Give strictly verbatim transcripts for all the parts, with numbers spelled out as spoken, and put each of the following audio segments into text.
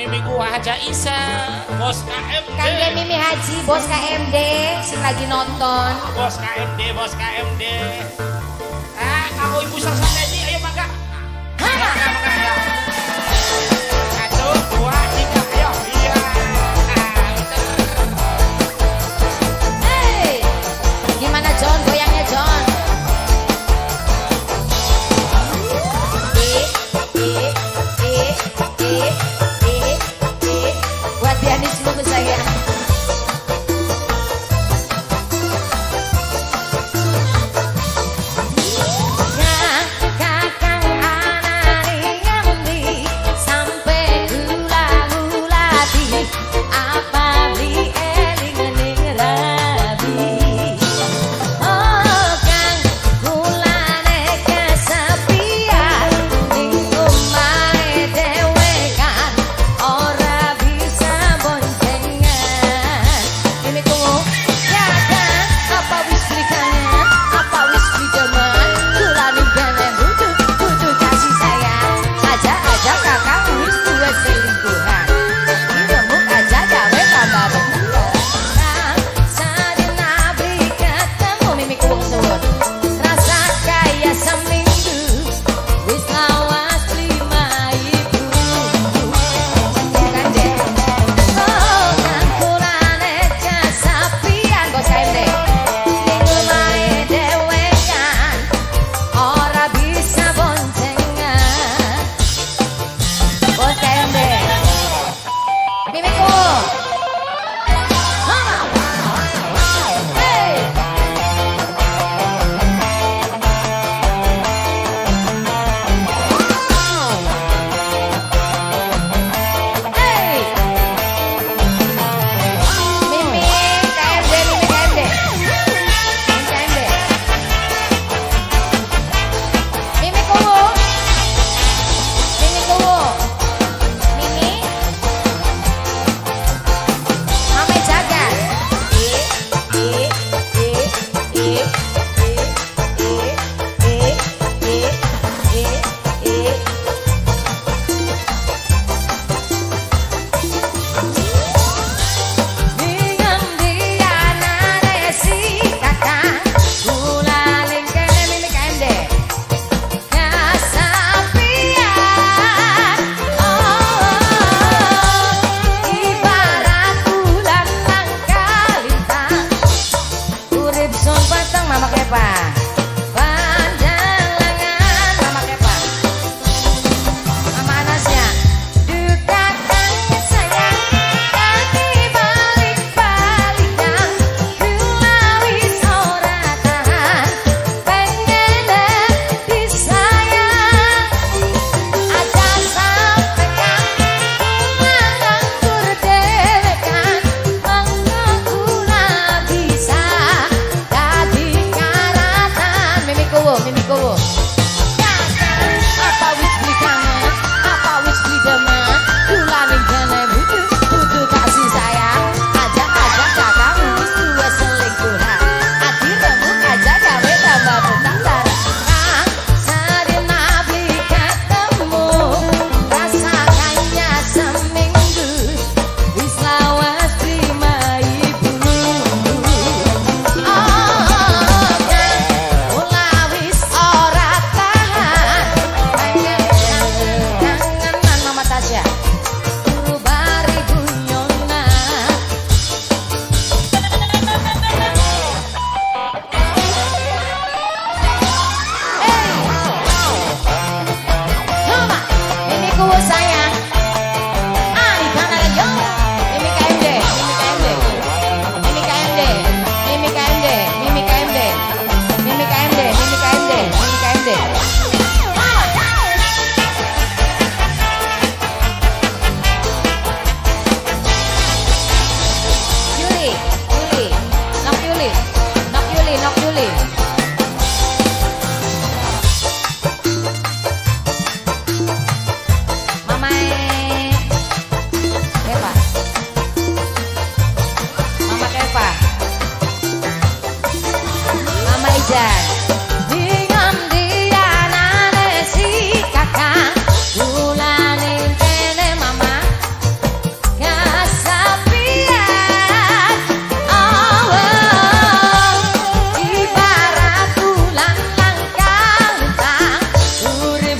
Mimi gua Haja Isa, bos K M D. Kang Mimi Haji, bos K M D, si lagi nonton. Bos K M D, bos K M D. Ah, kamu ibu Sarsana ini, ayo mangga. Satu, dua, tiga, ayo. Iya. Hey, gimana John? Goyangnya John. Nah,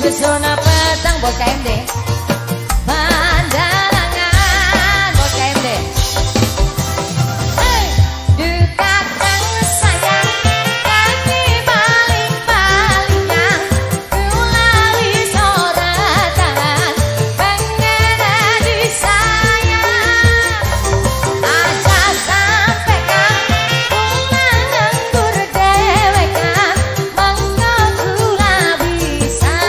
Pesona petang buat K M D, pandangan buat K M D. Hey, dekat tangan sayang, kaki paling palingan, melalui soratan, pengen di sayang. Aja sampaikan, bunga nganggur dewekan, mengkula bisa.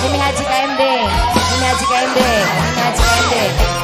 Mimi Haji K M D, Mimi Haji K M D, Mimi Haji K M D.